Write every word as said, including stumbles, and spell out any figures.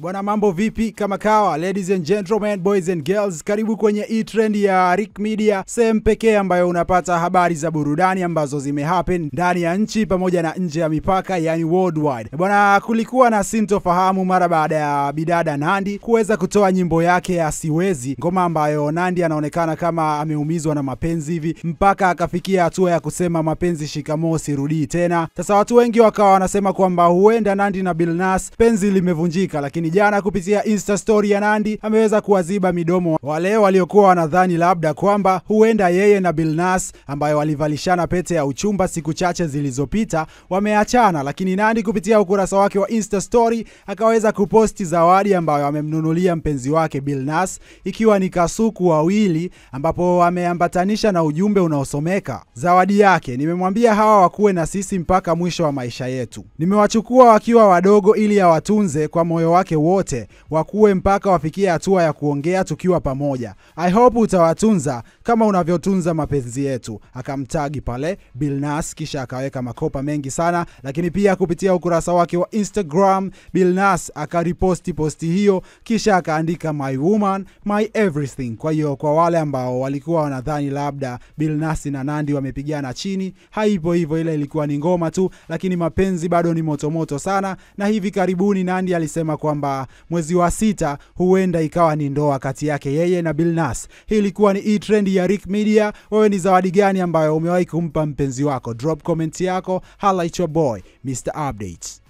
Bwana, mambo vipi kama kawa, ladies and gentlemen, boys and girls, karibu kwenye e-trend ya Rick Media, sehemu pekee ambayo unapata habari za burudani ambazo zimehappen ndani ya nchi pamoja na nje ya mipaka, yani worldwide. Bwana, kulikuwa na sintofahamu mara baada ya bidada Nandy kuweza kutoa nyimbo yake ya Siwezi, ngoma ambayo Nandy anaonekana kama ameumizwa na mapenzi hivi mpaka akafikia hatua ya kusema mapenzi shikamoo sirudi tena. Sasa watu wengi wakawa wanasema kwamba huenda Nandy na Bilnass penzi limevunjika, lakini jana kupitia Insta story ya Nandy ameweza kuwaziba midomo wale waliokuwa wanadhani labda kwamba huenda yeye na Bilnass, ambayo walivalishana pete ya uchumba siku chache zilizopita, wameachana. Lakini Nandy kupitia ukurasa wake wa Insta story akaweza kuposti zawadi ambayo amemnunulia mpenzi wake Bilnass, ikiwa ni kasuku wawili, ambapo ameambatanisha na ujumbe unaosomeka: zawadi yake, nimemwambia hawa wakuwe na sisi mpaka mwisho wa maisha yetu. Nimewachukua wakiwa wadogo ili awatunze kwa moyo wake wote, wakuwe mpaka wafikia hatua ya kuongea tukiwa pamoja. I hope utawatunza kama unavyotunza mapenzi yetu. Akamtagi pale Bilnass, kisha akaweka makopa mengi sana. Lakini pia kupitia ukurasa wake wa Instagram, Bilnass akariposti posti hiyo, kisha akaandika my woman, my everything. Kwa hiyo kwa wale ambao walikuwa wanadhani labda Bilnass na Nandy wamepigana chini, haipo hivyo, ile ilikuwa ni ngoma tu, lakini mapenzi bado ni moto moto sana. Na hivi karibuni Nandy alisema kwamba mwezi wa sita huenda ikawa ni ndoa kati yake yeye na Bilnass. Hii ilikuwa ni e-trend ya Rick Media. Wewe ni zawadi gani ambayo umewahi kumpa mpenzi wako? Drop comment yako. Highlight your boy, mister Updates.